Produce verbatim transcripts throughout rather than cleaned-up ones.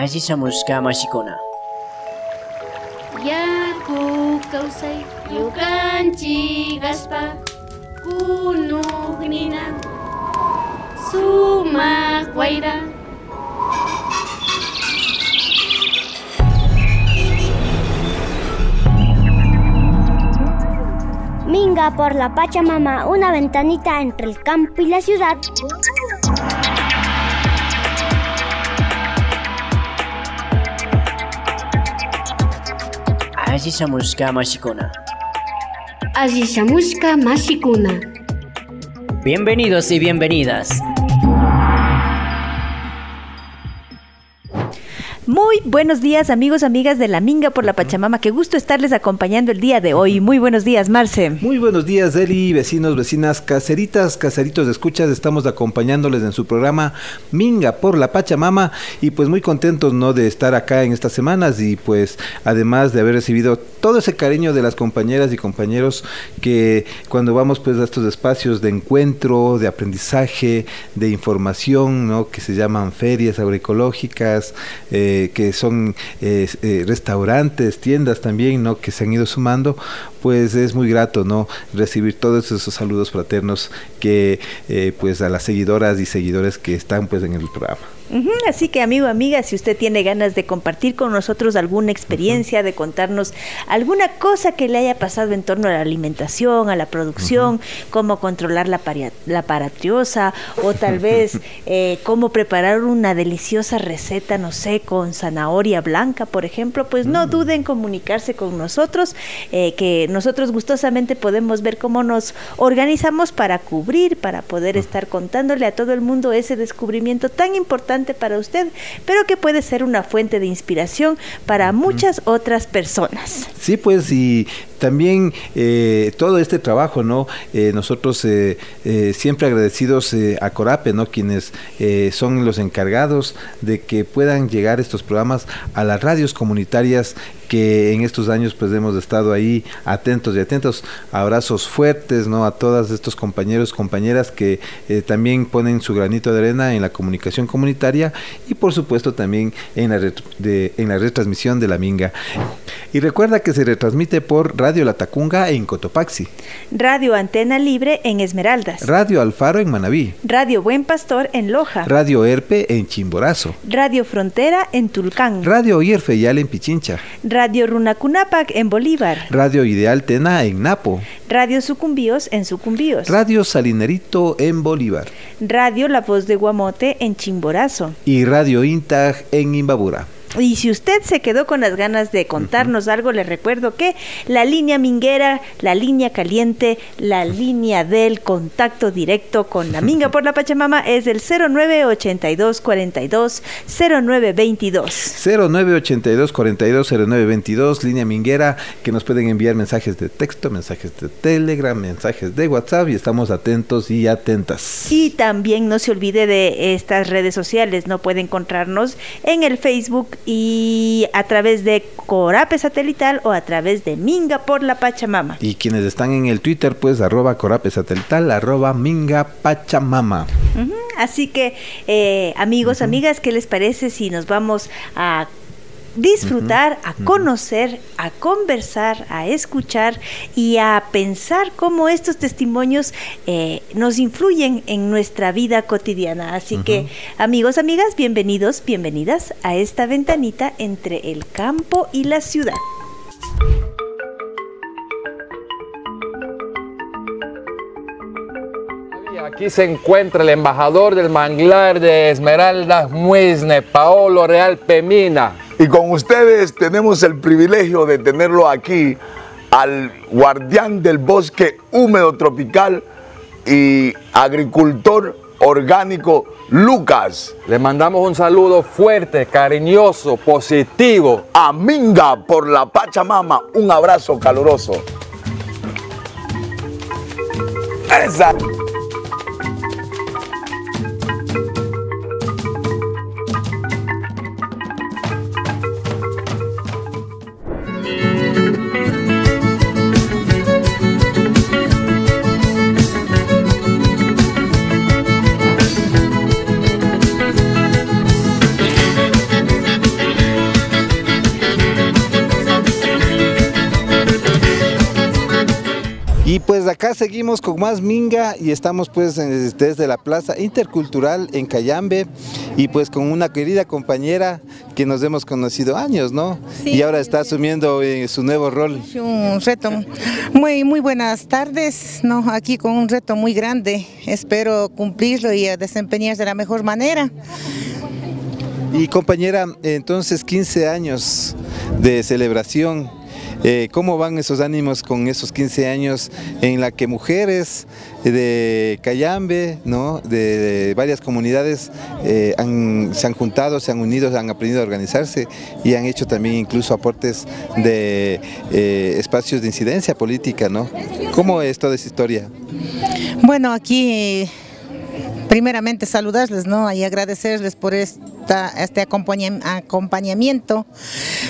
aziz amuska mashikuna. Yarku kausai yukanchi gaspa kunugnina suma guaira. Minga por la Pachamama, una ventanita entre el campo y la ciudad. Azizamuska Mashikuna. Azizamuska Mashikuna. Bienvenidos y bienvenidas. Muy buenos días, amigos, amigas de la Minga por la Pachamama. Qué gusto estarles acompañando el día de hoy. Muy buenos días, Marce. Muy buenos días, Eli, vecinos, vecinas, caseritas, caseritos de escuchas. Estamos acompañándoles en su programa Minga por la Pachamama y pues muy contentos, ¿no?, de estar acá en estas semanas y pues además de haber recibido todo ese cariño de las compañeras y compañeros que cuando vamos pues a estos espacios de encuentro, de aprendizaje, de información, ¿no?, que se llaman ferias agroecológicas, eh, que son eh, eh, restaurantes, tiendas también, ¿no?, que se han ido sumando, pues es muy grato, ¿no?, recibir todos esos saludos fraternos que, eh, pues a las seguidoras y seguidores que están, pues, en el programa. Uh-huh. Así que, amigo, amiga, si usted tiene ganas de compartir con nosotros alguna experiencia, uh-huh, de contarnos alguna cosa que le haya pasado en torno a la alimentación, a la producción, uh-huh, cómo controlar la, paria- la paratriosa, o tal vez eh, cómo preparar una deliciosa receta, no sé, con zanahoria blanca, por ejemplo, pues uh-huh, no duden en comunicarse con nosotros, eh, que nosotros gustosamente podemos ver cómo nos organizamos para cubrir, para poder uh-huh estar contándole a todo el mundo ese descubrimiento tan importante para usted, pero que puede ser una fuente de inspiración para muchas otras personas. Sí, pues, y también eh, todo este trabajo, ¿no? Eh, nosotros eh, eh, siempre agradecidos eh, a CORAPE, ¿no?, quienes eh, son los encargados de que puedan llegar estos programas a las radios comunitarias que en estos años pues hemos estado ahí atentos y atentos. Abrazos fuertes, ¿no?, a todos estos compañeros, compañeras que eh, también ponen su granito de arena en la comunicación comunitaria y por supuesto también en la, ret- de, en la retransmisión de la Minga. Y recuerda que se retransmite por Radio Radio Latacunga en Cotopaxi, Radio Antena Libre en Esmeraldas, Radio Alfaro en Manabí, Radio Buen Pastor en Loja, Radio Herpe en Chimborazo, Radio Frontera en Tulcán, Radio Irfe Yal en Pichincha, Radio Runacunapac en Bolívar, Radio Ideal Tena en Napo, Radio Sucumbíos en Sucumbíos, Radio Salinerito en Bolívar, Radio La Voz de Guamote en Chimborazo y Radio Intag en Imbabura. Y si usted se quedó con las ganas de contarnos uh-huh algo, les recuerdo que la línea minguera, la línea caliente, la uh-huh línea del contacto directo con la Minga por la Pachamama es el cero nueve ochenta y dos cuarenta y dos cero nueve veintidós. cero nueve ochenta y dos cuarenta y dos cero nueve veintidós, línea minguera, que nos pueden enviar mensajes de texto, mensajes de Telegram, mensajes de WhatsApp y estamos atentos y atentas. Y también no se olvide de estas redes sociales, no puede encontrarnos en el Facebook y a través de CORAPE Satelital o a través de Minga por la Pachamama. Y quienes están en el Twitter, pues, arroba CORAPE Satelital, arroba Minga Pachamama. Uh-huh. Así que, eh, amigos, uh-huh, amigas, ¿qué les parece si nos vamos a disfrutar, uh-huh, a conocer, uh-huh, a conversar, a escuchar y a pensar cómo estos testimonios eh, nos influyen en nuestra vida cotidiana? Así uh-huh que, amigos, amigas, bienvenidos, bienvenidas a esta ventanita entre el campo y la ciudad. Aquí se encuentra el embajador del manglar de Esmeraldas, Muisne, Paolo Real Pemina. Y con ustedes tenemos el privilegio de tenerlo aquí, al guardián del bosque húmedo tropical y agricultor orgánico, Lucas. Le mandamos un saludo fuerte, cariñoso, positivo. A Minga por la Pachamama, un abrazo caluroso. Esa. acá seguimos con más Minga y estamos pues desde la Plaza Intercultural en Cayambe y pues con una querida compañera que nos hemos conocido años, ¿no? Sí, y ahora está asumiendo eh, su nuevo rol. Un reto. Muy, muy buenas tardes, ¿no? Aquí con un reto muy grande, espero cumplirlo y desempeñarse de la mejor manera. Y compañera, entonces quince años de celebración. Eh, ¿Cómo van esos ánimos con esos quince años en la que mujeres de Cayambe, ¿no? de, de varias comunidades eh, han, se han juntado, se han unido, han aprendido a organizarse y han hecho también incluso aportes de eh, espacios de incidencia política, ¿no? ¿Cómo es toda esa historia? Bueno, aquí primeramente saludarles, ¿no? Y agradecerles por esta, este acompañamiento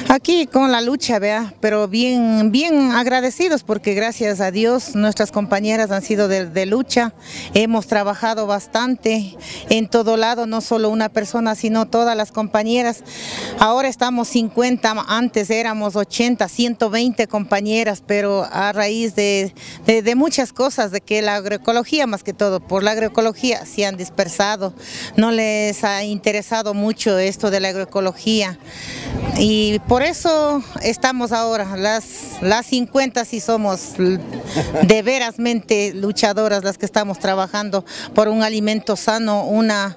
aquí con la lucha, ¿vea? Pero bien, bien agradecidos porque gracias a Dios nuestras compañeras han sido de, de lucha, hemos trabajado bastante en todo lado, no solo una persona sino todas las compañeras. Ahora estamos cincuenta, antes éramos ochenta, ciento veinte compañeras, pero a raíz de, de, de muchas cosas, de que la agroecología más que todo, por la agroecología se han dispersado, no les ha interesado mucho esto de la agroecología y por eso estamos ahora, las, las cincuenta sí somos de verasmente luchadoras las que estamos trabajando por un alimento sano, una,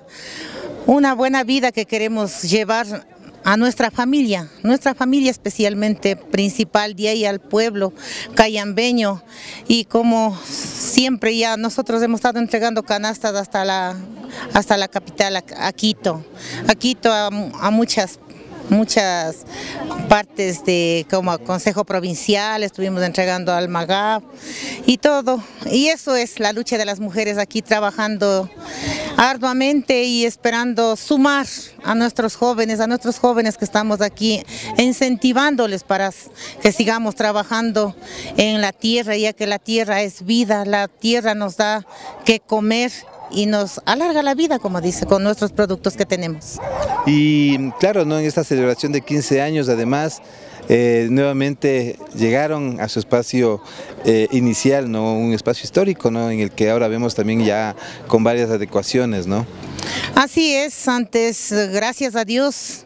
una buena vida que queremos llevar a nuestra familia, nuestra familia especialmente principal, de ahí al pueblo cayambeño. Y como siempre ya nosotros hemos estado entregando canastas hasta la, hasta la capital, a, a Quito, a Quito, a, a muchas muchas partes de como Consejo Provincial, estuvimos entregando al Magab y todo. Y eso es la lucha de las mujeres aquí trabajando arduamente y esperando sumar a nuestros jóvenes, a nuestros jóvenes que estamos aquí, incentivándoles para que sigamos trabajando en la tierra, ya que la tierra es vida, la tierra nos da que comer y nos alarga la vida, como dice, con nuestros productos que tenemos. Y claro, ¿no? En esta celebración de quince años, además, eh, nuevamente llegaron a su espacio eh, inicial, ¿no? Un espacio histórico, ¿no? En el que ahora vemos también ya con varias adecuaciones, ¿no? Así es, antes, gracias a Dios,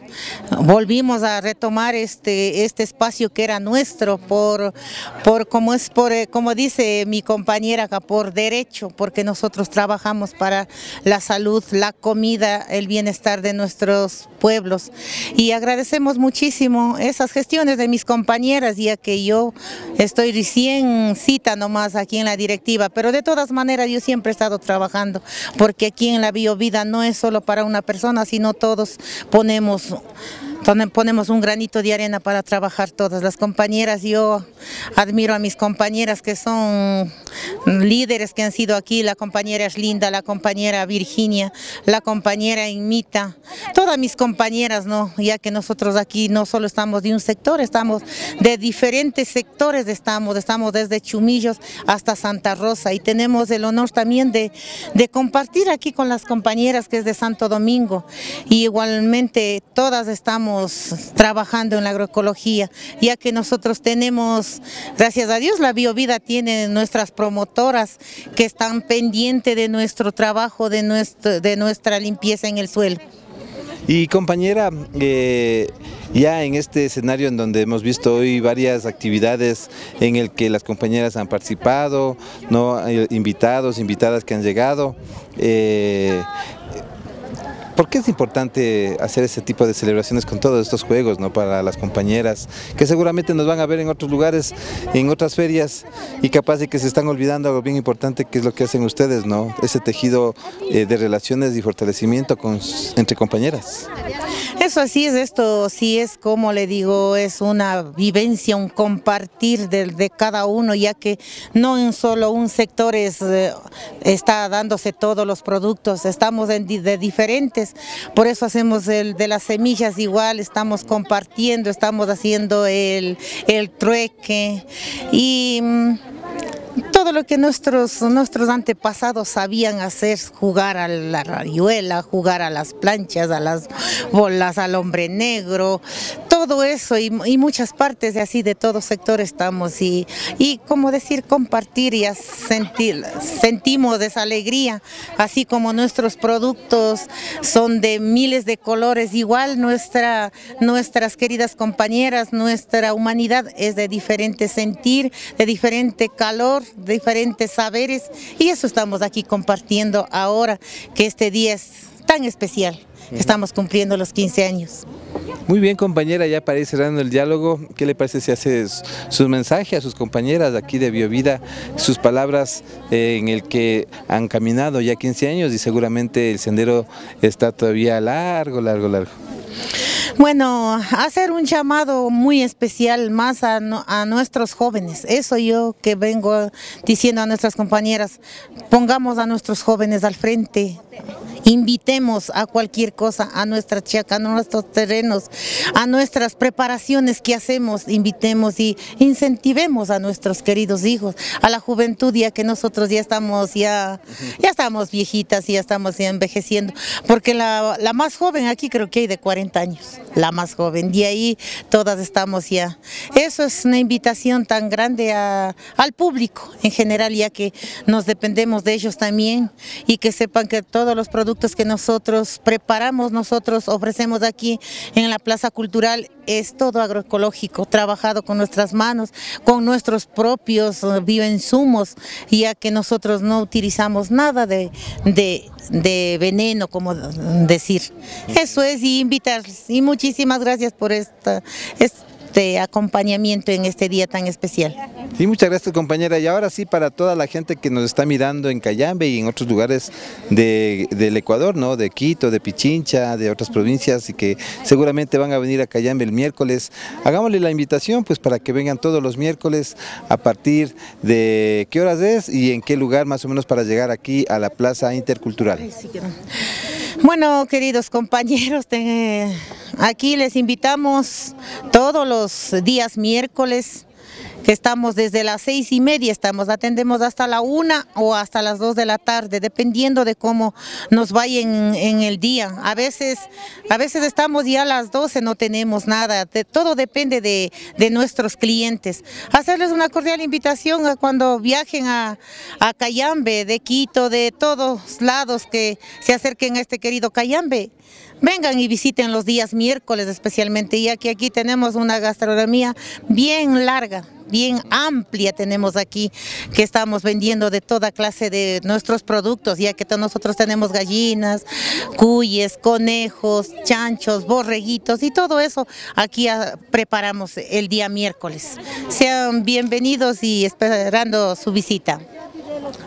volvimos a retomar este, este espacio que era nuestro, por, por, como, es, por, como dice mi compañera acá, por derecho, porque nosotros trabajamos para la salud, la comida, el bienestar de nuestros pueblos. Y agradecemos muchísimo esas gestiones de mis compañeras, ya que yo estoy recién cita nomás aquí en la directiva, pero de todas maneras yo siempre he estado trabajando, porque aquí en la BioVida no es solo para una persona, sino todos ponemos, ponemos un granito de arena para trabajar todas las compañeras. Yo admiro a mis compañeras que son líderes que han sido aquí, la compañera Erlinda, la compañera Virginia, la compañera Inmita, todas mis compañeras, ¿no? Ya que nosotros aquí no solo estamos de un sector, estamos de diferentes sectores, estamos, estamos desde Chumillos hasta Santa Rosa y tenemos el honor también de, de compartir aquí con las compañeras que es de Santo Domingo, y igualmente todas estamos trabajando en la agroecología, ya que nosotros tenemos, gracias a Dios, la BioVida tiene nuestras promotoras que están pendientes de nuestro trabajo, de, nuestro, de nuestra limpieza en el suelo. Y compañera, eh, ya en este escenario en donde hemos visto hoy varias actividades en el que las compañeras han participado, ¿no? Invitados, invitadas que han llegado, eh, ¿por qué es importante hacer ese tipo de celebraciones con todos estos juegos, ¿no? Para las compañeras que seguramente nos van a ver en otros lugares, en otras ferias, y capaz de que se están olvidando algo bien importante que es lo que hacen ustedes, ¿no? Ese tejido eh, de relaciones y fortalecimiento con, entre compañeras. Eso así es, esto sí es, como le digo, es una vivencia, un compartir de, de cada uno, ya que no en solo un sector es, eh, está dándose todos los productos, estamos en, de diferentes. Por eso hacemos el de las semillas igual, estamos compartiendo, estamos haciendo el, el trueque y todo lo que nuestros, nuestros antepasados sabían hacer, jugar a la rayuela, jugar a las planchas, a las bolas, al hombre negro, todo todo eso y, y muchas partes de así de todo sector estamos y, y como decir compartir y sentir, sentimos esa alegría, así como nuestros productos son de miles de colores, igual nuestra, nuestras queridas compañeras, nuestra humanidad es de diferente sentir, de diferente calor, de diferentes saberes y eso estamos aquí compartiendo ahora que este día es tan especial. Estamos cumpliendo los quince años. Muy bien, compañera, ya para ir cerrando el diálogo, ¿qué le parece si hace su mensaje a sus compañeras aquí de BioVida, sus palabras en el que han caminado ya quince años y seguramente el sendero está todavía largo, largo, largo? Bueno, hacer un llamado muy especial más a, no, a nuestros jóvenes, eso yo que vengo diciendo a nuestras compañeras, pongamos a nuestros jóvenes al frente, invitemos a cualquier cosa, a nuestra chaca, a nuestros terrenos, a nuestras preparaciones que hacemos, invitemos y incentivemos a nuestros queridos hijos, a la juventud, ya que nosotros ya estamos, ya, ya estamos viejitas, ya estamos ya envejeciendo, porque la, la más joven aquí creo que hay de cuarenta años, la más joven, de ahí todas estamos ya. Eso es una invitación tan grande a, al público en general, ya que nos dependemos de ellos también y que sepan que todos los productos que nosotros preparamos, nosotros ofrecemos aquí en la Plaza Cultural, es todo agroecológico, trabajado con nuestras manos, con nuestros propios bioinsumos, ya que nosotros no utilizamos nada de, de, de veneno, como decir. Eso es, y invitarles. Y muchísimas gracias por esta, este acompañamiento en este día tan especial. Sí, muchas gracias, compañera. Y ahora sí, para toda la gente que nos está mirando en Cayambe y en otros lugares de, del Ecuador, ¿no? De Quito, de Pichincha, de otras provincias y que seguramente van a venir a Cayambe el miércoles, hagámosle la invitación pues para que vengan todos los miércoles a partir de qué horas es y en qué lugar más o menos para llegar aquí a la Plaza Intercultural. Bueno, queridos compañeros, te, aquí les invitamos todos los días miércoles, que estamos desde las seis y media, estamos, atendemos hasta la una o hasta las dos de la tarde, dependiendo de cómo nos vaya en, en el día. A veces, a veces estamos ya a las doce, no tenemos nada, de, todo depende de, de nuestros clientes. Hacerles una cordial invitación a cuando viajen a, a Cayambe, de Quito, de todos lados que se acerquen a este querido Cayambe. Vengan y visiten los días miércoles especialmente, ya que aquí tenemos una gastronomía bien larga, bien amplia tenemos aquí, que estamos vendiendo de toda clase de nuestros productos, ya que nosotros tenemos gallinas, cuyes, conejos, chanchos, borreguitos y todo eso aquí preparamos el día miércoles. Sean bienvenidos y esperando su visita.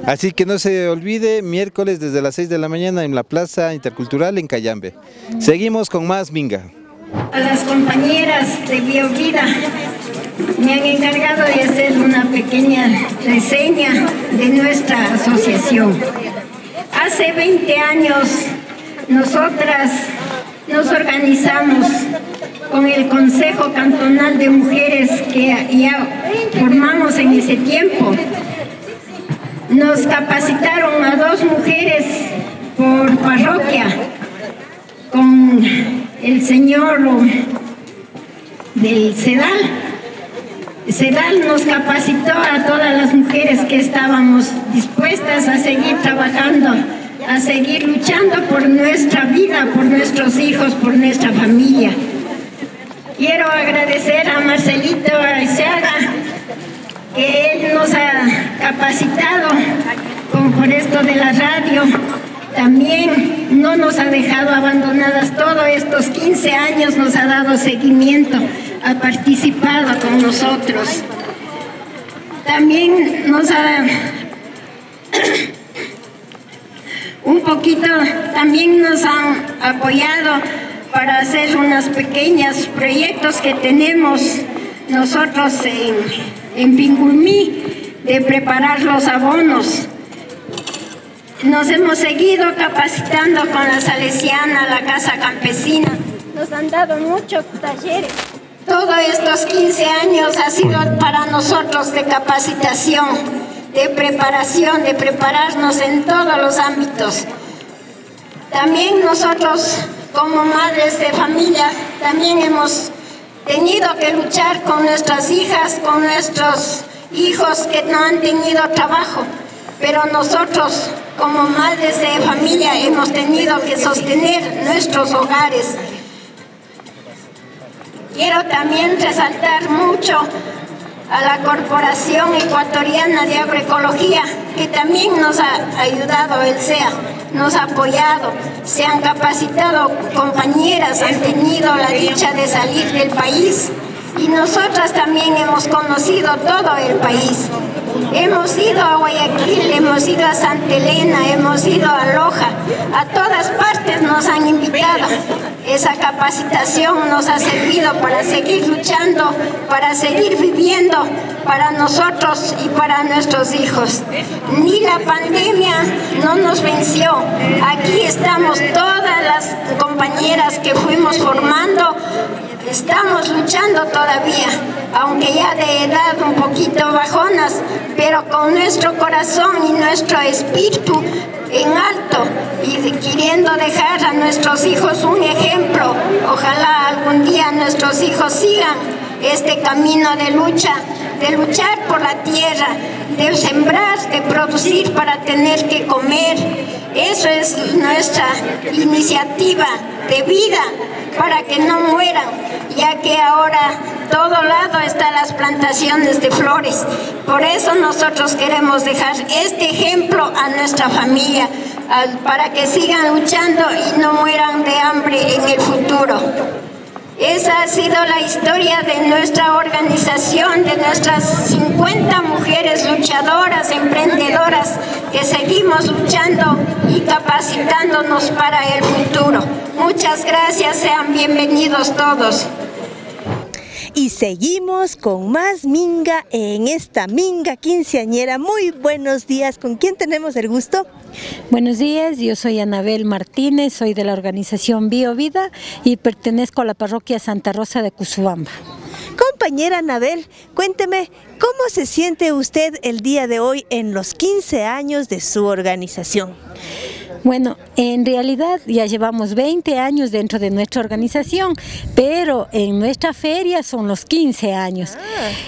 Así que no se olvide, miércoles desde las seis de la mañana en la Plaza Intercultural en Cayambe. Seguimos con más Minga. A las compañeras de BioVida me han encargado de hacer una pequeña reseña de nuestra asociación. Hace veinte años nosotras nos organizamos con el Consejo Cantonal de Mujeres que ya formamos en ese tiempo. Nos capacitaron a dos mujeres por parroquia con el señor del CEDAL. CEDAL nos capacitó a todas las mujeres que estábamos dispuestas a seguir trabajando, a seguir luchando por nuestra vida, por nuestros hijos, por nuestra familia. Quiero agradecer a Marcelito Alciaga, que él nos ha capacitado con, por esto de la radio. También no nos ha dejado abandonadas, todos estos quince años nos ha dado seguimiento, ha participado con nosotros. También nos ha... un poquito, también nos han apoyado para hacer unos pequeños proyectos que tenemos nosotros en... en Pingulmí, de preparar los abonos. Nos hemos seguido capacitando con la Salesiana, la Casa Campesina. Nos han dado muchos talleres. Todos estos quince años ha sido para nosotros de capacitación, de preparación, de prepararnos en todos los ámbitos. También nosotros, como madres de familia, también hemos tenido que luchar con nuestras hijas, con nuestros hijos que no han tenido trabajo, pero nosotros como madres de familia hemos tenido que sostener nuestros hogares. Quiero también resaltar mucho a la Corporación Ecuatoriana de Agroecología, que también nos ha ayudado, el C E A, nos ha apoyado, se han capacitado compañeras, han tenido la dicha de salir del país y nosotras también hemos conocido todo el país. Hemos ido a Guayaquil, hemos ido a Santa Elena, hemos ido a Loja, a todas partes nos han invitado. Esa capacitación nos ha servido para seguir luchando, para seguir viviendo para nosotros y para nuestros hijos. Ni la pandemia no nos venció. Aquí estamos todas las compañeras que fuimos formando. Estamos luchando todavía, aunque ya de edad un poquito bajonas, pero con nuestro corazón y nuestro espíritu en alto y queriendo dejar a nuestros hijos un ejemplo. Ojalá algún día nuestros hijos sigan este camino de lucha, de luchar por la tierra, de sembrar, de producir para tener que comer. Eso es nuestra iniciativa de vida, para que no mueran, ya que ahora todo lado están las plantaciones de flores. Por eso nosotros queremos dejar este ejemplo a nuestra familia, para que sigan luchando y no mueran de hambre en el futuro. Esa ha sido la historia de nuestra organización, de nuestras cincuenta mujeres luchadoras, emprendedoras, que seguimos luchando y capacitándonos para el futuro. Muchas gracias, sean bienvenidos todos. Y seguimos con más Minga en esta Minga quinceañera. Muy buenos días, ¿con quién tenemos el gusto? Buenos días, yo soy Anabel Martínez, soy de la organización BioVida y pertenezco a la parroquia Santa Rosa de Cusubamba. Compañera Anabel, cuénteme, ¿cómo se siente usted el día de hoy en los quince años de su organización? Bueno, en realidad ya llevamos veinte años dentro de nuestra organización, pero en nuestra feria son los quince años. Ah.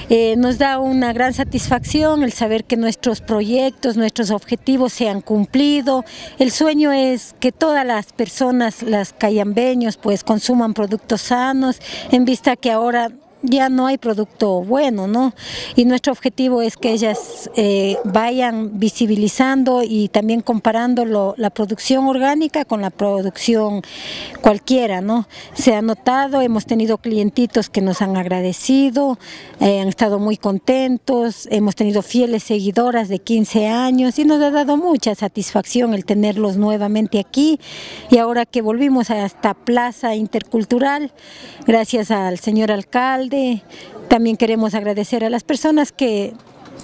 Eh, nos da una gran satisfacción el saber que nuestros proyectos, nuestros objetivos se han cumplido. El sueño es que todas las personas, las cayambeños, pues consuman productos sanos, en vista que ahora ya no hay producto bueno, ¿no? Y nuestro objetivo es que ellas eh, vayan visibilizando y también comparando lo, la producción orgánica con la producción cualquiera, ¿no? Se ha notado, hemos tenido clientitos que nos han agradecido, eh, han estado muy contentos, hemos tenido fieles seguidoras de quince años y nos ha dado mucha satisfacción el tenerlos nuevamente aquí. Y ahora que volvimos a esta Plaza Intercultural, gracias al señor alcalde, también queremos agradecer a las personas que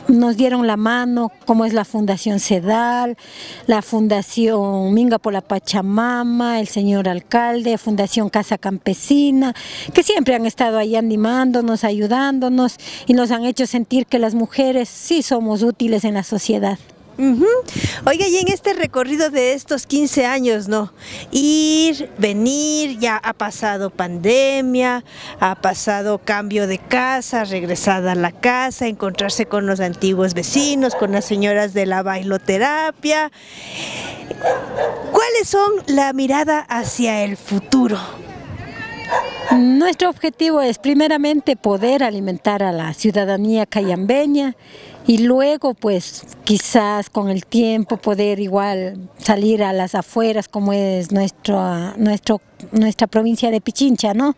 nos dieron la mano, como es la Fundación CEDAL, la Fundación Minga por la Pachamama, el señor alcalde, Fundación Casa Campesina, que siempre han estado ahí animándonos, ayudándonos y nos han hecho sentir que las mujeres sí somos útiles en la sociedad. Uh-huh. Oiga, y en este recorrido de estos quince años, ¿no? Ir, venir, ya ha pasado pandemia, ha pasado cambio de casa, regresada a la casa, encontrarse con los antiguos vecinos, con las señoras de la bailoterapia. ¿Cuáles son la mirada hacia el futuro? Nuestro objetivo es primeramente poder alimentar a la ciudadanía cayambeña y luego pues quizás con el tiempo poder igual salir a las afueras como es nuestro, nuestro, nuestra provincia de Pichincha, ¿no?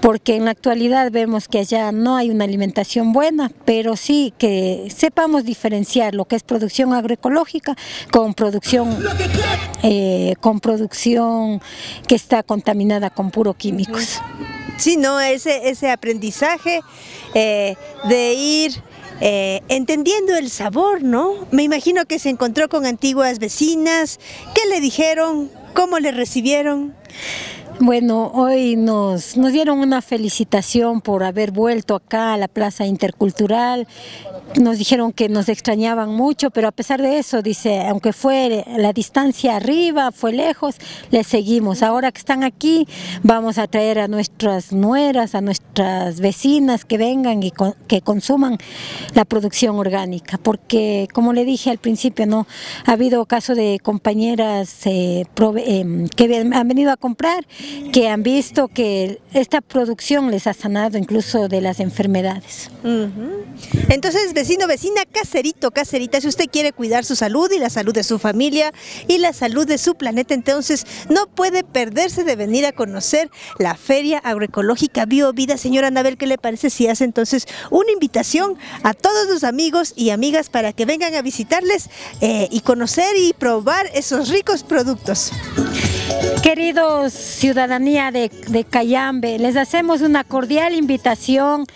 Porque en la actualidad vemos que allá no hay una alimentación buena, pero sí que sepamos diferenciar lo que es producción agroecológica con producción, eh, con producción que está contaminada con puro químicos. Sí, no, ese, ese aprendizaje eh, de ir Eh, entendiendo el sabor, ¿no? Me imagino que se encontró con antiguas vecinas. ¿Qué le dijeron? ¿Cómo le recibieron? Bueno, hoy nos, nos dieron una felicitación por haber vuelto acá a la Plaza Intercultural. Nos dijeron que nos extrañaban mucho, pero a pesar de eso, dice, aunque fue la distancia arriba, fue lejos, les seguimos. Ahora que están aquí, vamos a traer a nuestras nueras, a nuestras vecinas que vengan y con, que consuman la producción orgánica. Porque, como le dije al principio, no ha habido caso de compañeras eh, prove, eh, que han venido a comprar, que han visto que esta producción les ha sanado incluso de las enfermedades. Uh-huh. Entonces, vecino, vecina, caserito, caserita, si usted quiere cuidar su salud y la salud de su familia y la salud de su planeta, entonces no puede perderse de venir a conocer la Feria Agroecológica BioVida. Señora Anabel, ¿qué le parece si hace entonces una invitación a todos los amigos y amigas para que vengan a visitarles eh, y conocer y probar esos ricos productos? Queridos ciudadanía de, de Cayambe, les hacemos una cordial invitación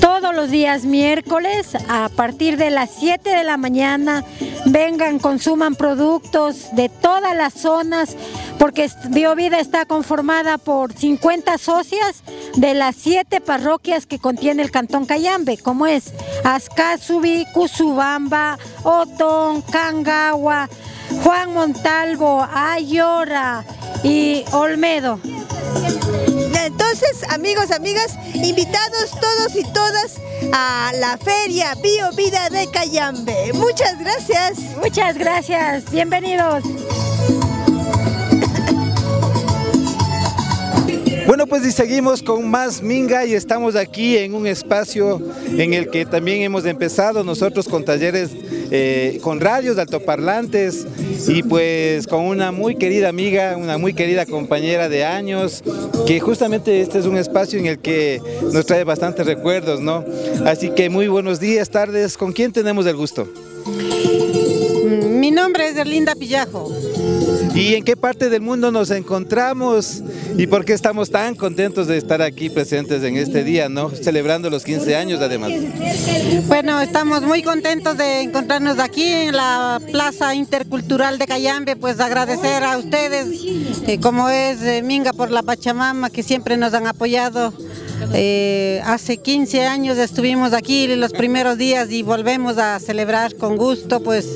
todos los días miércoles a partir de las siete de la mañana. Vengan, consuman productos de todas las zonas, porque BioVida está conformada por cincuenta socias de las siete parroquias que contiene el Cantón Cayambe, como es Ascasubi, Cusubamba, Otón, Cangagua, Juan Montalvo, Ayora y Olmedo. Entonces, amigos, amigas, invitados todos y todas a la Feria BioVida de Cayambe. Muchas gracias. Muchas gracias. Bienvenidos. Bueno, pues y seguimos con más Minga y estamos aquí en un espacio en el que también hemos empezado nosotros con talleres, eh, con radios de altoparlantes y pues con una muy querida amiga, una muy querida compañera de años, que justamente este es un espacio en el que nos trae bastantes recuerdos, ¿no? Así que muy buenos días, tardes, ¿con quién tenemos el gusto? Mi nombre es Erlinda Pillajo. ¿Y en qué parte del mundo nos encontramos? ¿Y por qué estamos tan contentos de estar aquí presentes en este día, ¿no? Celebrando los quince años además. Bueno, estamos muy contentos de encontrarnos aquí en la Plaza Intercultural de Cayambe, pues agradecer a ustedes, eh, como es eh, Minga por la Pachamama, que siempre nos han apoyado. Eh, hace quince años estuvimos aquí los primeros días y volvemos a celebrar con gusto pues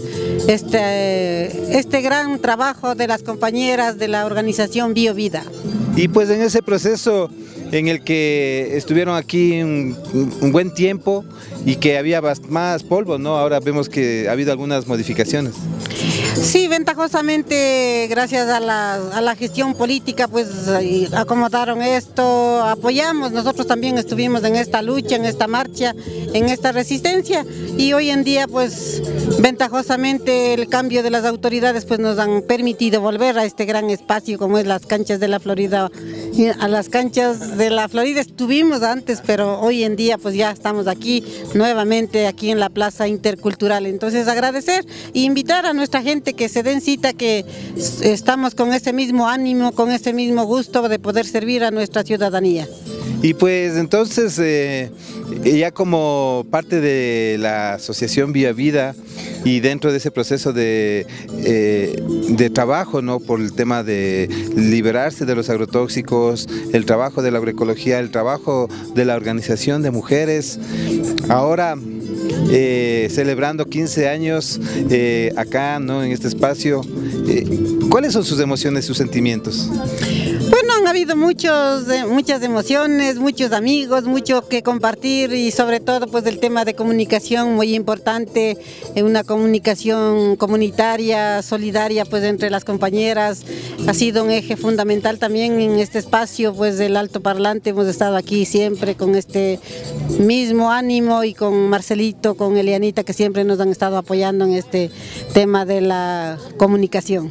este, este gran trabajo de las compañeras de la organización BioVida. Y pues en ese proceso en el que estuvieron aquí un, un buen tiempo y que había más polvo, ¿no? Ahora vemos que ha habido algunas modificaciones. Sí, ventajosamente, gracias a la, a la gestión política, pues acomodaron esto, apoyamos, nosotros también estuvimos en esta lucha, en esta marcha, en esta resistencia y hoy en día, pues ventajosamente el cambio de las autoridades pues nos han permitido volver a este gran espacio como es las canchas de la Florida. A las canchas de la Florida estuvimos antes, pero hoy en día pues ya estamos aquí nuevamente, aquí en la Plaza Intercultural. Entonces agradecer e invitar a nuestra gente que se den cita, que estamos con ese mismo ánimo, con ese mismo gusto de poder servir a nuestra ciudadanía. Y pues entonces, eh, ya como parte de la Asociación BioVida y dentro de ese proceso de, eh, de trabajo, ¿no? Por el tema de liberarse de los agrotóxicos, el trabajo de la agroecología, el trabajo de la organización de mujeres, ahora eh, celebrando quince años eh, acá, ¿no? En este espacio, eh, ¿cuáles son sus emociones, sus sentimientos? Bueno, han habido muchos, muchas emociones, muchos amigos, mucho que compartir y sobre todo pues el tema de comunicación muy importante, una comunicación comunitaria, solidaria pues entre las compañeras, ha sido un eje fundamental también en este espacio pues del altoparlante, hemos estado aquí siempre con este mismo ánimo y con Marcelito, con Elianita que siempre nos han estado apoyando en este tema de la comunicación.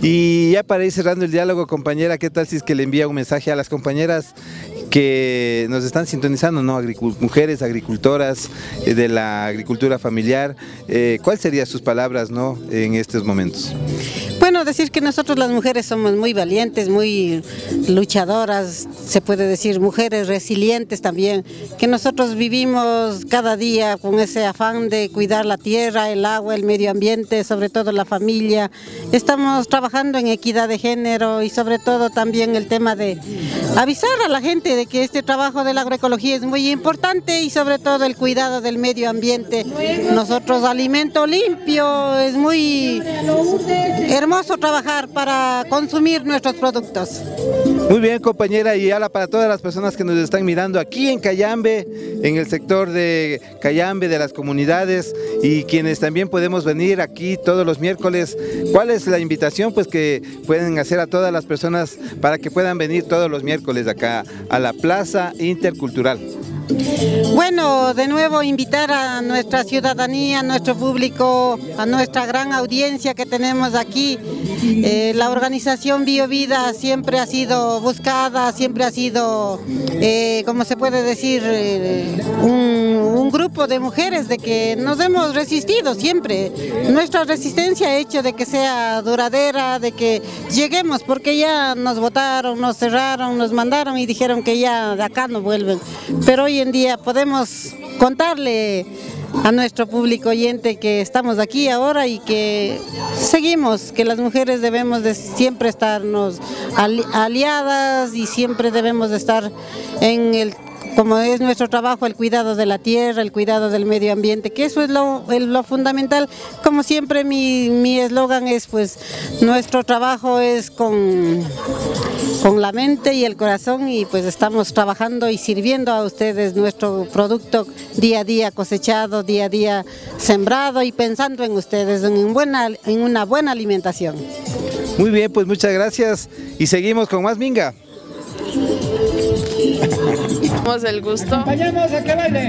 Y ya para ir cerrando el diálogo, compañera, ¿qué tal si es que le envía un mensaje a las compañeras que nos están sintonizando, ¿no? Agricul- mujeres agricultoras eh, de la agricultura familiar, eh, ¿cuáles serían sus palabras, ¿no? En estos momentos? Bueno, bueno, decir que nosotros las mujeres somos muy valientes, muy luchadoras, se puede decir mujeres resilientes también, que nosotros vivimos cada día con ese afán de cuidar la tierra, el agua, el medio ambiente, sobre todo la familia. Estamos trabajando en equidad de género y sobre todo también el tema de avisar a la gente de que este trabajo de la agroecología es muy importante y sobre todo el cuidado del medio ambiente. Nosotros alimento limpio, es muy hermoso trabajar para consumir nuestros productos. Muy bien, compañera, y ahora para todas las personas que nos están mirando aquí en Cayambe, en el sector de Cayambe, de las comunidades, y quienes también podemos venir aquí todos los miércoles, ¿cuál es la invitación pues que pueden hacer a todas las personas para que puedan venir todos los miércoles acá a la Plaza Intercultural? Bueno, de nuevo invitar a nuestra ciudadanía, a nuestro público, a nuestra gran audiencia que tenemos aquí. Eh, la organización BioVida siempre ha sido buscada, siempre ha sido, eh, como se puede decir, eh, un, un grupo de mujeres de que nos hemos resistido siempre. Nuestra resistencia ha hecho de que sea duradera, de que lleguemos, porque ya nos votaron, nos cerraron, nos mandaron y dijeron que ya de acá no vuelven. Pero hoy en día podemos contarle a nuestro público oyente que estamos aquí ahora y que seguimos, que las mujeres debemos de siempre estarnos ali- aliadas y siempre debemos de estar en el, como es nuestro trabajo, el cuidado de la tierra, el cuidado del medio ambiente, que eso es lo, es lo fundamental. Como siempre mi, mi eslogan es, pues, nuestro trabajo es con, con la mente y el corazón, y pues estamos trabajando y sirviendo a ustedes nuestro producto día a día cosechado, día a día sembrado, y pensando en ustedes, en buena, en una buena alimentación. Muy bien, pues muchas gracias y seguimos con más Minga. El gusto.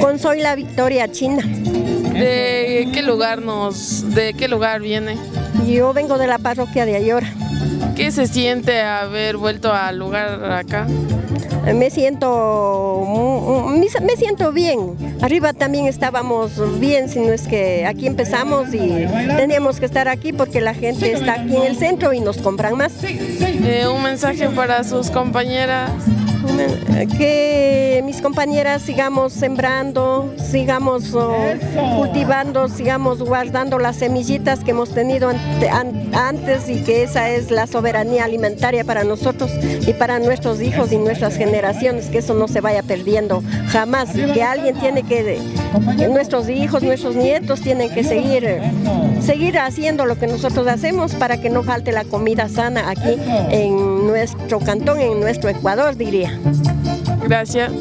Con soy la Victoria China. ¿De qué lugar nos, de qué lugar viene? Yo vengo de la parroquia de Ayora. ¿Qué se siente haber vuelto al lugar acá? Me siento, me siento bien. Arriba también estábamos bien, si no es que aquí empezamos y teníamos que estar aquí porque la gente está aquí en el centro y nos compran más. Eh, un mensaje para sus compañeras. Que mis compañeras sigamos sembrando, sigamos oh, cultivando, sigamos guardando las semillitas que hemos tenido ante, an, antes, y que esa es la soberanía alimentaria para nosotros y para nuestros hijos y nuestras generaciones, que eso no se vaya perdiendo jamás, que alguien tiene que, que nuestros hijos, nuestros nietos tienen que seguir, seguir haciendo lo que nosotros hacemos para que no falte la comida sana aquí en nuestro cantón, en nuestro Ecuador, diría. Gracias.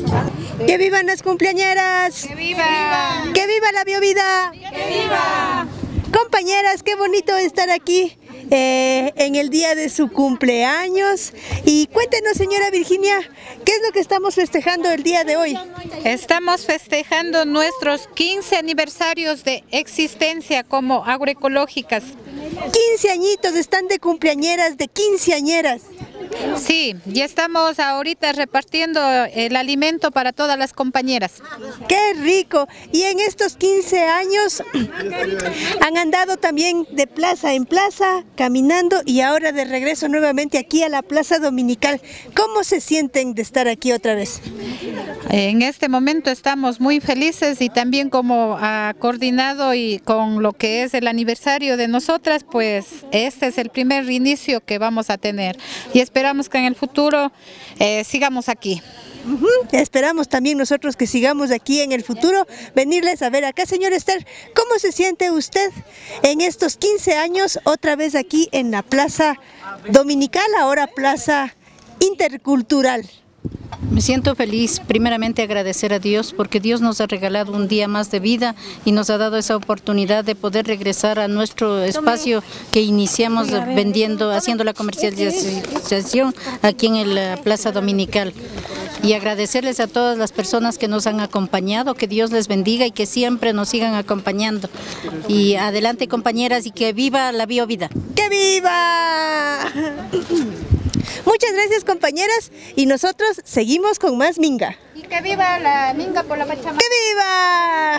¡Que vivan las cumpleañeras! ¡Que viva! ¡Que viva la BioVida! ¡Que viva! Compañeras, qué bonito estar aquí eh, en el día de su cumpleaños. Y cuéntenos, señora Virginia, ¿qué es lo que estamos festejando el día de hoy? Estamos festejando nuestros quince aniversarios de existencia como agroecológicas. quince añitos, están de cumpleañeras, de quinceañeras. Sí, ya estamos ahorita repartiendo el alimento para todas las compañeras. ¡Qué rico! Y en estos quince años han andado también de plaza en plaza, caminando, y ahora de regreso nuevamente aquí a la Plaza Dominical. ¿Cómo se sienten de estar aquí otra vez? En este momento estamos muy felices, y también como ha coordinado y con lo que es el aniversario de nosotras, pues este es el primer inicio que vamos a tener. Y esperamos Esperamos que en el futuro eh, sigamos aquí. Uh-huh. Esperamos también nosotros que sigamos aquí en el futuro, venirles a ver acá. Señor Esther, ¿cómo se siente usted en estos quince años otra vez aquí en la Plaza Dominical, ahora Plaza Intercultural? Me siento feliz, primeramente agradecer a Dios, porque Dios nos ha regalado un día más de vida y nos ha dado esa oportunidad de poder regresar a nuestro espacio que iniciamos vendiendo, haciendo la comercialización aquí en la Plaza Dominical. Y agradecerles a todas las personas que nos han acompañado, que Dios les bendiga y que siempre nos sigan acompañando. Y adelante, compañeras, y que viva la BioVida. ¡Que viva! Muchas gracias, compañeras, y nosotros seguimos con más Minga. ¡Que viva la Minga por la Pachamama! ¡Que viva!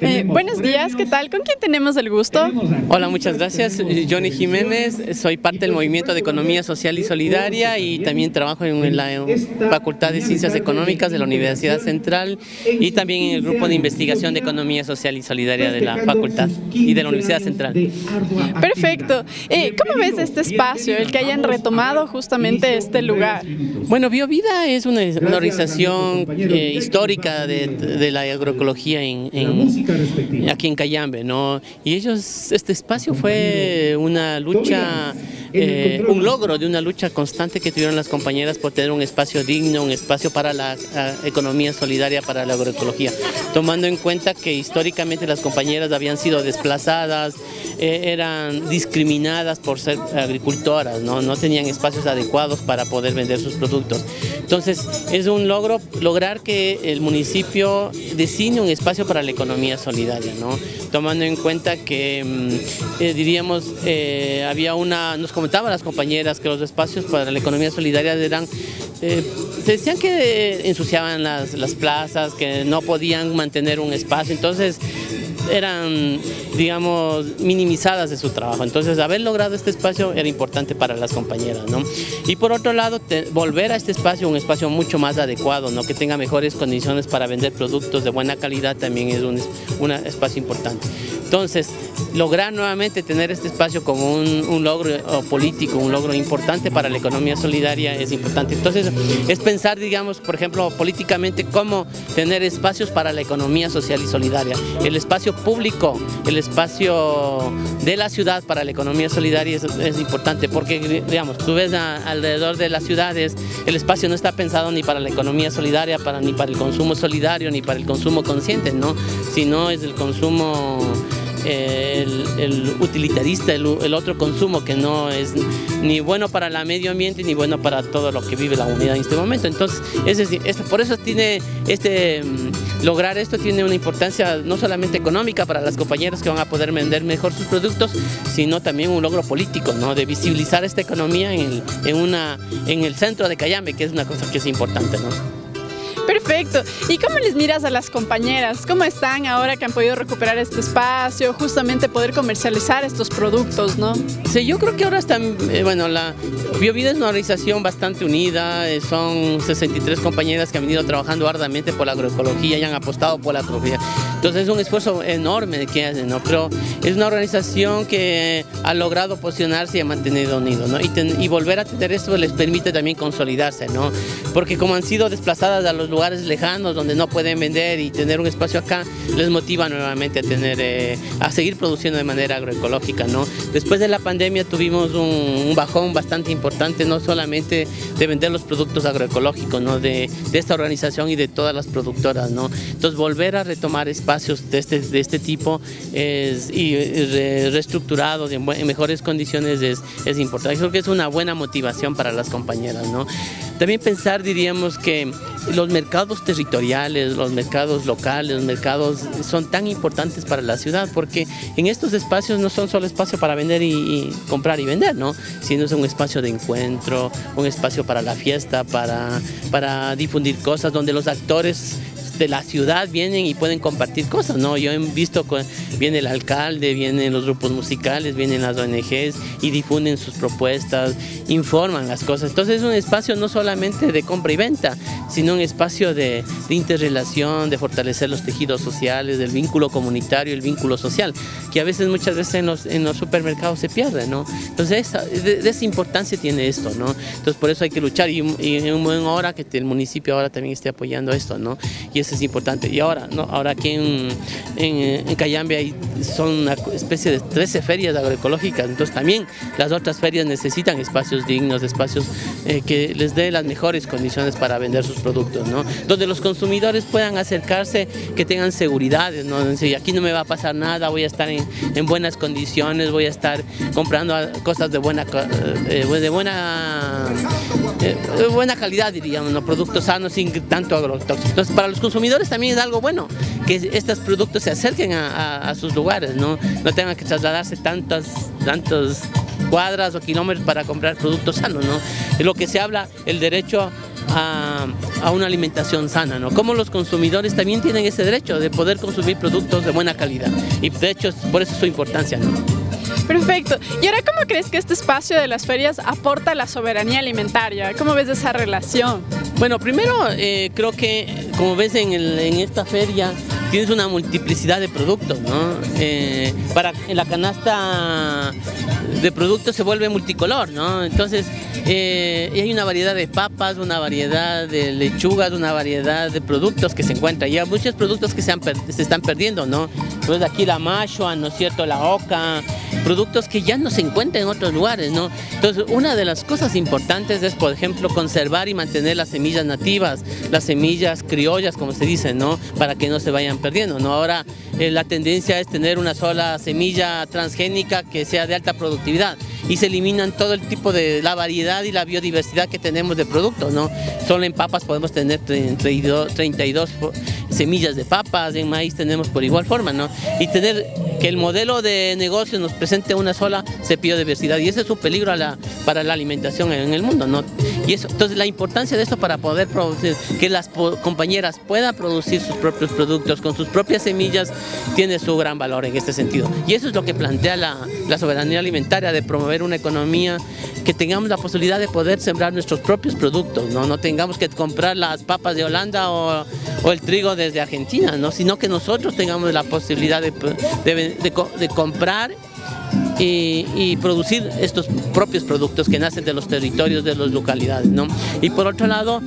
Eh, buenos días, ¿qué tal? ¿Con quién tenemos el gusto? Hola, muchas gracias. Johnny Jiménez, soy parte del Movimiento de Economía Social y Solidaria y también trabajo en la Facultad de Ciencias Económicas de la Universidad Central y también en el Grupo de Investigación de Economía Social y Solidaria de la Facultad y de la Universidad Central. Perfecto. Eh, ¿Cómo ves este espacio, el que hayan retomado justamente este lugar? Bueno, BioVida es una, una organización eh, histórica de, de la agroecología en, en, aquí en Cayambe, ¿no? Y ellos, este espacio fue una lucha, eh, un logro de una lucha constante que tuvieron las compañeras por tener un espacio digno, un espacio para la a, economía solidaria, para la agroecología, tomando en cuenta que históricamente las compañeras habían sido desplazadas, eh, eran discriminadas por ser agricultoras, ¿no? No tenían espacios adecuados para poder vender sus productos. Entonces, es un logro lograr que el municipio designe un espacio para la economía solidaria, ¿no? Tomando en cuenta que, eh, diríamos, eh, había una, nos comentaban las compañeras que los espacios para la economía solidaria eran, eh, se decían que ensuciaban las, las plazas, que no podían mantener un espacio, entonces eran, digamos, minimizadas de su trabajo. Entonces, haber logrado este espacio era importante para las compañeras, ¿no? Y por otro lado, te, volver a este espacio, un espacio mucho más adecuado, ¿no? Que tenga mejores condiciones para vender productos de buena calidad, también es un, un espacio importante. Entonces, lograr nuevamente tener este espacio como un, un logro político, un logro importante para la economía solidaria es importante. Entonces, es pensar, digamos, por ejemplo, políticamente, cómo tener espacios para la economía social y solidaria. El espacio público, el espacio de la ciudad para la economía solidaria es, es importante porque, digamos, tú ves a, alrededor de las ciudades, el espacio no está pensado ni para la economía solidaria, para, ni para el consumo solidario, ni para el consumo consciente, ¿no? Sino es el consumo, eh, el, el utilitarista, el, el otro consumo que no es ni bueno para el medio ambiente, ni bueno para todo lo que vive la humanidad en este momento. Entonces, es decir, es, por eso tiene este... lograr esto tiene una importancia no solamente económica para las compañeras que van a poder vender mejor sus productos, sino también un logro político, ¿no? De visibilizar esta economía en el, en una, en el centro de Cayambe, que es una cosa que es importante, ¿no? Perfecto. ¿Y cómo les miras a las compañeras? ¿Cómo están ahora que han podido recuperar este espacio, justamente poder comercializar estos productos, ¿no? Sí, yo creo que ahora están, eh, bueno, la BioVida es una organización bastante unida, eh, son sesenta y tres compañeras que han venido trabajando arduamente por la agroecología y han apostado por la agroecología. Entonces es un esfuerzo enorme que hacen, ¿no? Pero es una organización que ha logrado posicionarse y ha mantenido unido, ¿no? Y, ten, y volver a tener esto les permite también consolidarse, ¿no? Porque como han sido desplazadas a los lugares lejanos donde no pueden vender y tener un espacio acá, les motiva nuevamente a tener, eh, a seguir produciendo de manera agroecológica, ¿no? Después de la pandemia tuvimos un, un bajón bastante importante, no solamente de vender los productos agroecológicos, ¿no? De, de esta organización y de todas las productoras, ¿no? Entonces volver a retomar espacios de este, de este tipo es, y re, reestructurados en, en mejores condiciones es, es importante. Creo que es una buena motivación para las compañeras, ¿no? También pensar, diríamos, que los mercados territoriales, los mercados locales, los mercados son tan importantes para la ciudad porque en estos espacios no son solo espacio para vender y, y comprar y vender, ¿no? Sino es un espacio de encuentro, un espacio para la fiesta, para, para difundir cosas donde los actores de la ciudad vienen y pueden compartir cosas, ¿no? Yo he visto que viene el alcalde, vienen los grupos musicales, vienen las O N Ges y difunden sus propuestas, informan las cosas. Entonces es un espacio no solamente de compra y venta, sino un espacio de, de interrelación, de fortalecer los tejidos sociales, del vínculo comunitario, el vínculo social, que a veces muchas veces en los, en los supermercados se pierde, ¿no? Entonces esa, de, de esa importancia tiene esto, ¿no? Entonces por eso hay que luchar y, y en una buena hora que el municipio ahora también esté apoyando esto, ¿no? Y eso es importante. Y ahora, ¿no? Ahora aquí en, en, en Cayambe hay, son una especie de trece ferias agroecológicas, entonces también las otras ferias necesitan espacios dignos, espacios eh, que les dé las mejores condiciones para vender sus productos, ¿no? Donde los consumidores puedan acercarse, que tengan seguridad, ¿no? Entonces, aquí no me va a pasar nada, voy a estar en, en buenas condiciones, voy a estar comprando cosas de buena, eh, de buena, eh, de buena calidad, diríamos, ¿no? Productos sanos sin tanto agrotóxicos. Entonces, para los consumidores consumidores también es algo bueno que estos productos se acerquen a, a, a sus lugares, ¿no? No tengan que trasladarse tantas tantos cuadras o kilómetros para comprar productos sanos, ¿no? De lo que se habla, el derecho a, a una alimentación sana, ¿no? Como los consumidores también tienen ese derecho de poder consumir productos de buena calidad, y de hecho por eso es su importancia, ¿no? Perfecto. ¿Y ahora cómo crees que este espacio de las ferias aporta a la soberanía alimentaria? ¿Cómo ves esa relación? Bueno, primero eh, creo que, como ves en, el, en esta feria, tienes una multiplicidad de productos, ¿no? Eh, para, en la canasta de productos se vuelve multicolor, ¿no? Entonces, eh, hay una variedad de papas, una variedad de lechugas, una variedad de productos que se encuentran. Y hay muchos productos que se, han, se están perdiendo, ¿no? Entonces aquí la mashua, ¿no es cierto? La oca, productos que ya no se encuentran en otros lugares, ¿no? Entonces, una de las cosas importantes es, por ejemplo, conservar y mantener las semillas nativas, las semillas criollas, como se dice, ¿no? Para que no se vayan perdiendo, ¿no? Ahora eh, la tendencia es tener una sola semilla transgénica que sea de alta productividad y se eliminan todo el tipo de la variedad y la biodiversidad que tenemos de productos, ¿no? Solo en papas podemos tener treinta y dos semillas de papas, en maíz tenemos por igual forma, ¿no? Y tener que el modelo de negocio nos presente una sola biodiversidad, y ese es un peligro a la, para la alimentación en el mundo, ¿no? Y eso, entonces la importancia de esto para poder producir, que las compañeras puedan producir sus propios productos con sus propias semillas, tiene su gran valor en este sentido. Y eso es lo que plantea la, la soberanía alimentaria, de promover una economía que tengamos la posibilidad de poder sembrar nuestros propios productos, no, no tengamos que comprar las papas de Holanda o, o el trigo desde Argentina, ¿no? Sino que nosotros tengamos la posibilidad de, de, de, de comprar Y, y producir estos propios productos que nacen de los territorios, de las localidades, ¿no? Y por otro lado,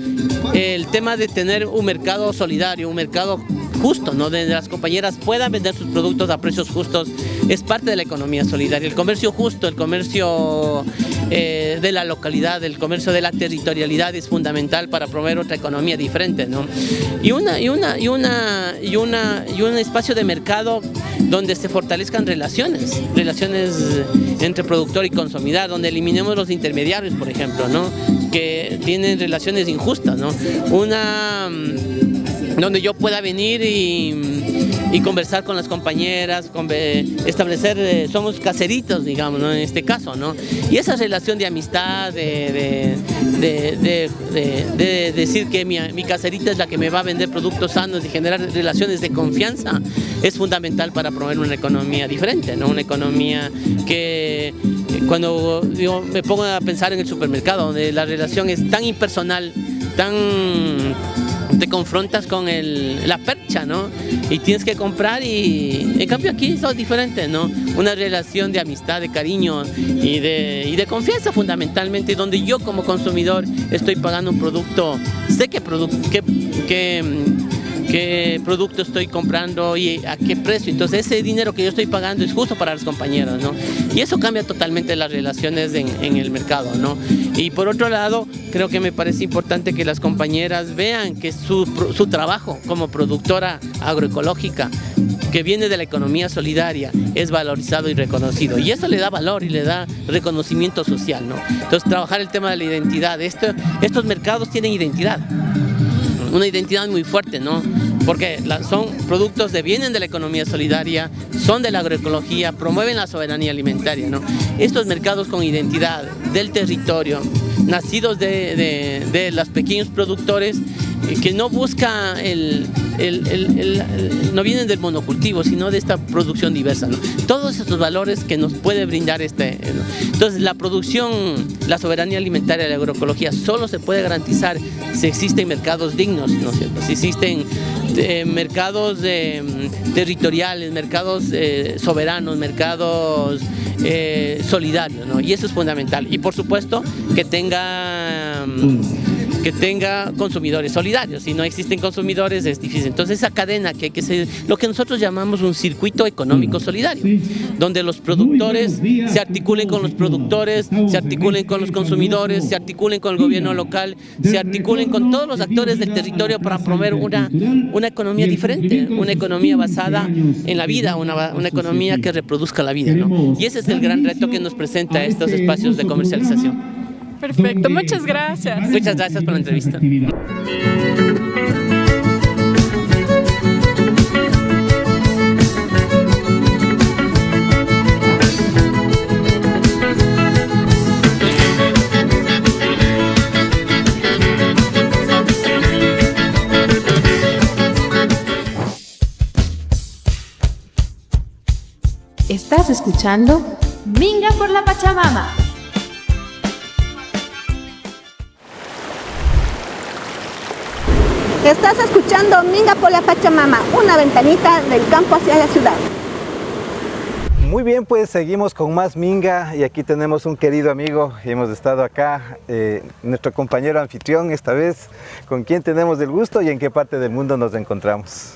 el tema de tener un mercado solidario, un mercado justo, ¿no? Donde las compañeras puedan vender sus productos a precios justos, es parte de la economía solidaria. El comercio justo, el comercio eh, de la localidad, el comercio de la territorialidad es fundamental para promover otra economía diferente, ¿no? Y una, y una, y una, y una, y un espacio de mercado donde se fortalezcan relaciones, relaciones entre productor y consumidor, donde eliminemos los intermediarios, por ejemplo, ¿no? Que tienen relaciones injustas, ¿no? Una donde yo pueda venir y, y conversar con las compañeras, con, establecer, eh, somos caseritos, digamos, ¿no? En este caso, ¿no? Y esa relación de amistad, de, de, de, de, de, de decir que mi, mi caserita es la que me va a vender productos sanos y generar relaciones de confianza, es fundamental para promover una economía diferente, ¿no? Una economía que, cuando yo me pongo a pensar en el supermercado, donde la relación es tan impersonal, tan... te confrontas con el, la percha, ¿no? Y tienes que comprar, y en cambio aquí son diferentes, ¿no? Una relación de amistad, de cariño y de, y de confianza, fundamentalmente, donde yo como consumidor estoy pagando un producto, sé qué producto, que, que, qué producto estoy comprando y a qué precio. Entonces ese dinero que yo estoy pagando es justo para los compañeros, ¿no? Y eso cambia totalmente las relaciones en, en el mercado, ¿no? Y por otro lado, creo que me parece importante que las compañeras vean que su, su trabajo como productora agroecológica, que viene de la economía solidaria, es valorizado y reconocido, y eso le da valor y le da reconocimiento social, ¿no? Entonces trabajar el tema de la identidad, esto, estos mercados tienen identidad, una identidad muy fuerte, ¿no? Porque son productos que vienen de la economía solidaria, son de la agroecología, promueven la soberanía alimentaria, ¿no? Estos mercados con identidad del territorio, nacidos de, de, de los pequeños productores, que no busca el, el, el, el, el no vienen del monocultivo, sino de esta producción diversa, ¿no? Todos estos valores que nos puede brindar este, ¿no? Entonces la producción, la soberanía alimentaria, la agroecología solo se puede garantizar si existen mercados dignos, ¿no es cierto? Si existen eh, mercados eh, territoriales, mercados eh, soberanos, mercados eh, solidarios, ¿no? Y eso es fundamental, y por supuesto que tenga que tenga consumidores solidarios. Si no existen consumidores es difícil. Entonces esa cadena que hay que ser, lo que nosotros llamamos un circuito económico solidario, donde los productores se articulen con los productores, se articulen con los consumidores, se articulen con el gobierno local, se articulen con todos los actores del territorio para promover una, una economía diferente, una economía basada en la vida, una, una economía que reproduzca la vida, ¿no? Y ese es el gran reto que nos presenta estos espacios de comercialización. Perfecto, muchas gracias. Muchas gracias por la entrevista. escuchando Minga por la Pachamama. Estás escuchando Minga por la Pachamama, una ventanita del campo hacia la ciudad. Muy bien, pues seguimos con más Minga y aquí tenemos un querido amigo. Hemos estado acá, eh, nuestro compañero anfitrión esta vez, con quien tenemos el gusto y en qué parte del mundo nos encontramos.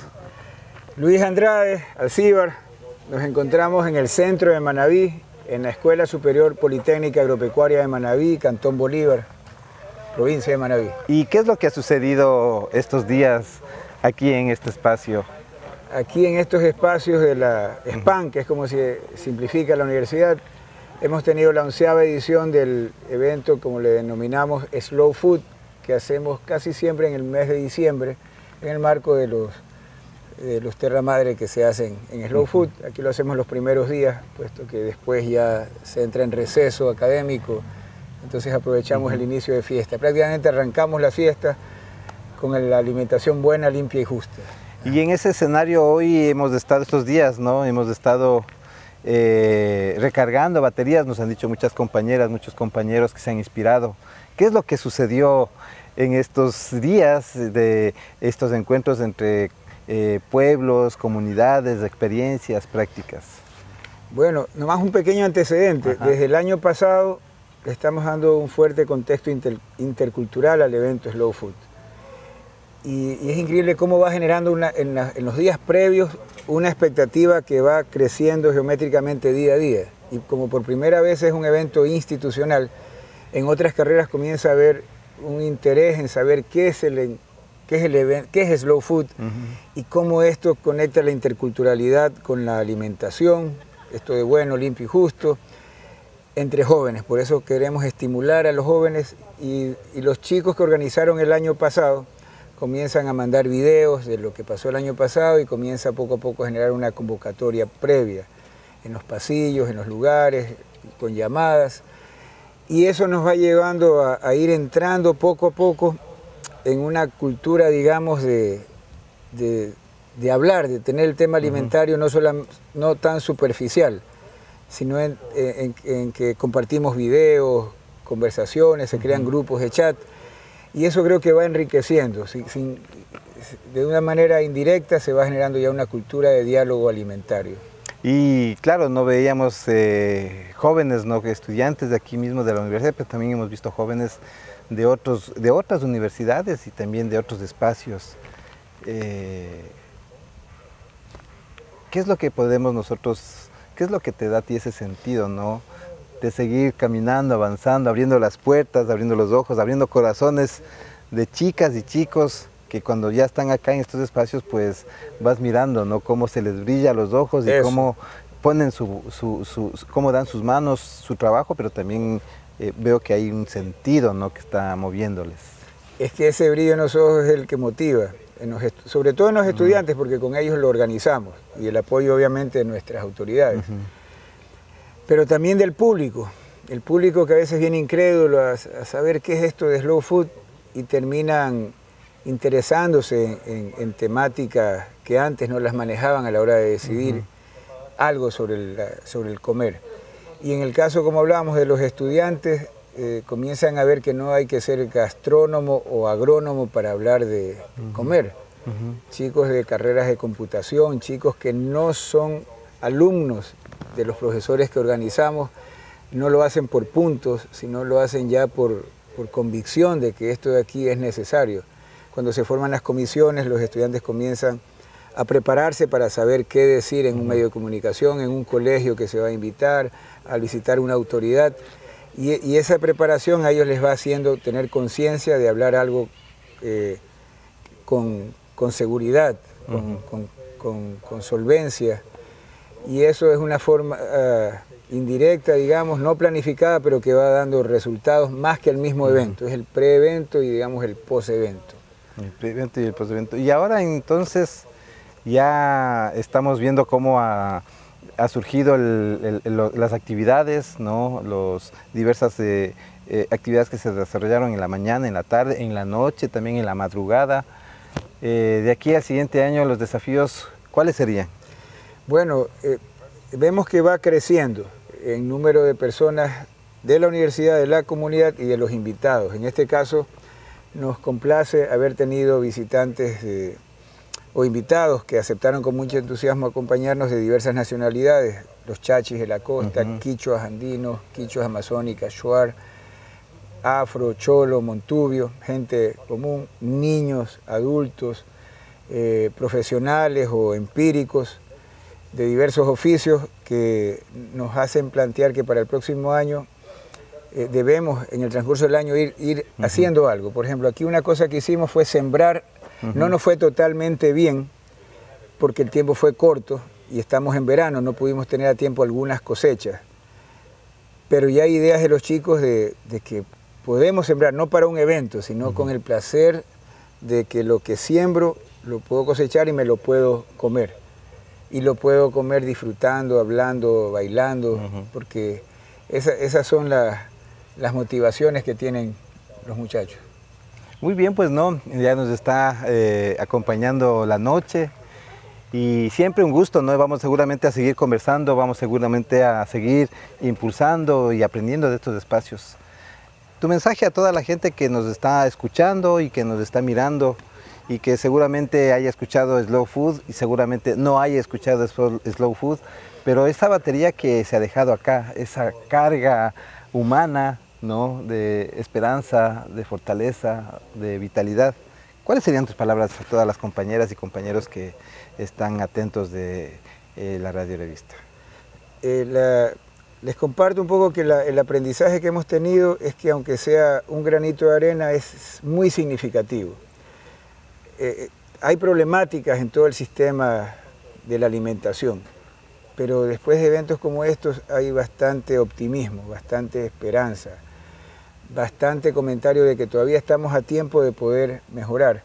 Luis Andrade Alcibar, nos encontramos en el centro de Manabí, en la Escuela Superior Politécnica Agropecuaria de Manabí, Cantón Bolívar, provincia de Manabí. ¿Y qué es lo que ha sucedido estos días aquí en este espacio? Aquí en estos espacios de la S P A N, que es como se simplifica la universidad, hemos tenido la onceava edición del evento, como le denominamos, Slow Food, que hacemos casi siempre en el mes de diciembre, en el marco de los... de los Terra Madre que se hacen en Slow Food. Aquí lo hacemos los primeros días, puesto que después ya se entra en receso académico, entonces aprovechamos el inicio de fiesta. Prácticamente arrancamos la fiesta con la alimentación buena, limpia y justa. Y en ese escenario hoy hemos estado estos días, ¿no? Hemos estado eh, recargando baterías, nos han dicho muchas compañeras, muchos compañeros que se han inspirado. ¿Qué es lo que sucedió en estos días de estos encuentros entre Eh, pueblos, comunidades, experiencias, prácticas? Bueno, nomás un pequeño antecedente. Ajá. Desde el año pasado le estamos dando un fuerte contexto inter, intercultural al evento Slow Food. Y, y es increíble cómo va generando una, en, la, en los días previos una expectativa que va creciendo geométricamente día a día. Y como por primera vez es un evento institucional, en otras carreras comienza a haber un interés en saber qué se le ¿Qué es, el event, qué es Slow Food? Uh-huh. Y cómo esto conecta la interculturalidad con la alimentación, esto de bueno, limpio y justo, entre jóvenes. Por eso queremos estimular a los jóvenes y, y los chicos que organizaron el año pasado comienzan a mandar videos de lo que pasó el año pasado y comienza poco a poco a generar una convocatoria previa en los pasillos, en los lugares, con llamadas. Y eso nos va llevando a, a ir entrando poco a poco en una cultura, digamos, de, de, de hablar, de tener el tema alimentario no, solo, no tan superficial, sino en, en, en que compartimos videos, conversaciones, se crean grupos de chat, y eso creo que va enriqueciendo. Sin, sin, de una manera indirecta se va generando ya una cultura de diálogo alimentario. Y claro, no veíamos eh, jóvenes, ¿no? Estudiantes de aquí mismo de la universidad, pero también hemos visto jóvenes de, otros, de otras universidades y también de otros espacios. Eh, ¿Qué es lo que podemos nosotros, qué es lo que te da a ti ese sentido, ¿no? De seguir caminando, avanzando, abriendo las puertas, abriendo los ojos, abriendo corazones de chicas y chicos que cuando ya están acá en estos espacios, pues vas mirando, ¿no? Cómo se les brilla los ojos y eso, cómo ponen su, su, su, su, cómo dan sus manos, su trabajo, pero también Eh, veo que hay un sentido, ¿no?, que está moviéndoles. Es que ese brillo en los ojos es el que motiva, en los sobre todo en los uh-huh. estudiantes, porque con ellos lo organizamos, y el apoyo obviamente de nuestras autoridades. Uh-huh. Pero también del público, el público que a veces viene incrédulo a, a saber qué es esto de Slow Food y terminan interesándose en, en, en temáticas que antes no las manejaban a la hora de decidir uh-huh. algo sobre el, sobre el comer. Y en el caso, como hablábamos, de los estudiantes, eh, comienzan a ver que no hay que ser gastrónomo o agrónomo para hablar de uh-huh. comer. Uh-huh. Chicos de carreras de computación, chicos que no son alumnos de los profesores que organizamos, no lo hacen por puntos, sino lo hacen ya por, por convicción de que esto de aquí es necesario. Cuando se forman las comisiones, los estudiantes comienzan a prepararse para saber qué decir en un medio de comunicación, en un colegio que se va a invitar, al visitar una autoridad, y, y esa preparación a ellos les va haciendo tener conciencia de hablar algo eh, con, con seguridad, con, uh-huh. con, con, con solvencia, y eso es una forma uh, indirecta, digamos, no planificada, pero que va dando resultados más que el mismo uh-huh. evento. Es el pre-evento y, digamos, el post-evento. El pre-evento y el post-evento. Y ahora, entonces, ya estamos viendo cómo ha, ha surgido el, el, el, las actividades, ¿no? Las diversas eh, eh, actividades que se desarrollaron en la mañana, en la tarde, en la noche, también en la madrugada. Eh, de aquí al siguiente año, los desafíos, ¿cuáles serían? Bueno, eh, vemos que va creciendo el número de personas de la universidad, de la comunidad y de los invitados. En este caso nos complace haber tenido visitantes eh, o invitados que aceptaron con mucho entusiasmo acompañarnos de diversas nacionalidades, los chachis de la costa, uh-huh. quichuas andinos, quichuas amazónicas, shuar, afro, cholo, montubio, gente común, niños, adultos, eh, profesionales o empíricos de diversos oficios que nos hacen plantear que para el próximo año eh, debemos en el transcurso del año ir, ir uh-huh. haciendo algo. Por ejemplo, aquí una cosa que hicimos fue sembrar, uh-huh. no nos fue totalmente bien porque el tiempo fue corto y estamos en verano, no pudimos tener a tiempo algunas cosechas. Pero ya hay ideas de los chicos de, de que podemos sembrar, no para un evento, sino uh-huh. con el placer de que lo que siembro lo puedo cosechar y me lo puedo comer. Y lo puedo comer disfrutando, hablando, bailando, uh-huh. porque esa, esas son la, las motivaciones que tienen los muchachos. Muy bien, pues no, ya nos está eh, acompañando la noche y siempre un gusto, ¿no? Vamos seguramente a seguir conversando, vamos seguramente a seguir impulsando y aprendiendo de estos espacios. Tu mensaje a toda la gente que nos está escuchando y que nos está mirando, y que seguramente haya escuchado Slow Food y seguramente no haya escuchado Slow Food, pero esa batería que se ha dejado acá, esa carga humana, ¿no? De esperanza, de fortaleza, de vitalidad. ¿Cuáles serían tus palabras a todas las compañeras y compañeros que están atentos de eh, la radio revista? Eh, la, les comparto un poco que la, el aprendizaje que hemos tenido es que aunque sea un granito de arena es muy significativo. Eh, hay problemáticas en todo el sistema de la alimentación, pero después de eventos como estos hay bastante optimismo, bastante esperanza, bastante comentario de que todavía estamos a tiempo de poder mejorar.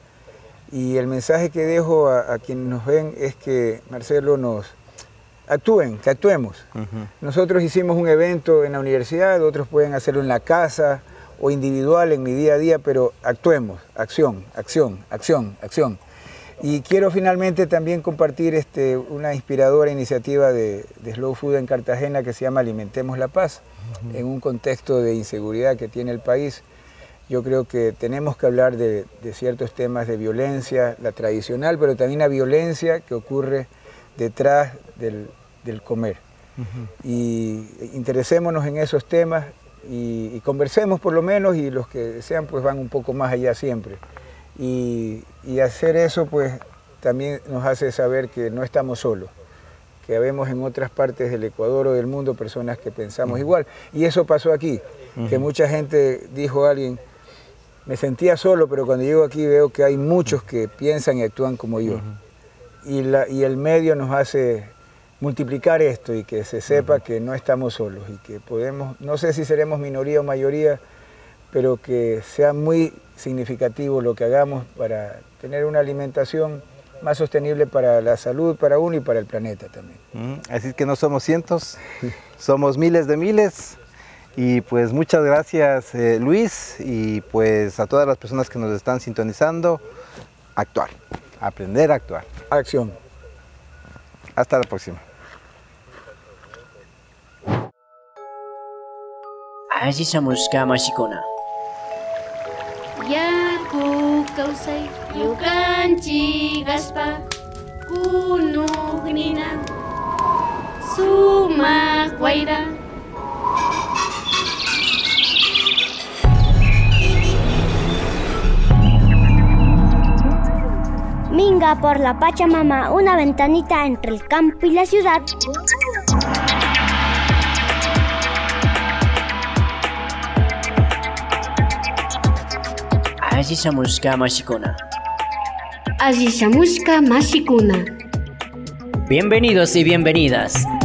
Y el mensaje que dejo a, a quienes nos ven es que, Marcelo, nos actúen, que actuemos. Uh-huh. Nosotros hicimos un evento en la universidad, otros pueden hacerlo en la casa, o individual en mi día a día, pero actuemos, acción, acción, acción, acción. Y quiero finalmente también compartir este, una inspiradora iniciativa de, de Slow Food en Cartagena que se llama Alimentemos la Paz, uh-huh. en un contexto de inseguridad que tiene el país. Yo creo que tenemos que hablar de, de ciertos temas de violencia, la tradicional, pero también la violencia que ocurre detrás del, del comer. Uh-huh. Y interesémonos en esos temas, Y, y conversemos por lo menos, y los que desean pues van un poco más allá siempre. Y, y hacer eso pues también nos hace saber que no estamos solos, que habemos en otras partes del Ecuador o del mundo personas que pensamos uh-huh. igual. Y eso pasó aquí, uh-huh. que mucha gente dijo a alguien, me sentía solo, pero cuando llego aquí veo que hay muchos que piensan y actúan como yo. Uh-huh. y, la, y el medio nos hace multiplicar esto y que se sepa uh-huh. que no estamos solos y que podemos, no sé si seremos minoría o mayoría, pero que sea muy significativo lo que hagamos para tener una alimentación más sostenible para la salud, para uno y para el planeta también. Uh-huh. Así que no somos cientos, somos miles de miles. Y pues muchas gracias eh, Luis, y pues a todas las personas que nos están sintonizando, actuar, aprender a actuar. Acción. Hasta la próxima. Aji samuska mashikona. Yarku kausai yukanchi gaspa kunugnina suma guaira. Minga por la Pachamama, una ventanita entre el campo y la ciudad. Así samuska mashikuna. Así samuska mashikuna. Bienvenidos y bienvenidas.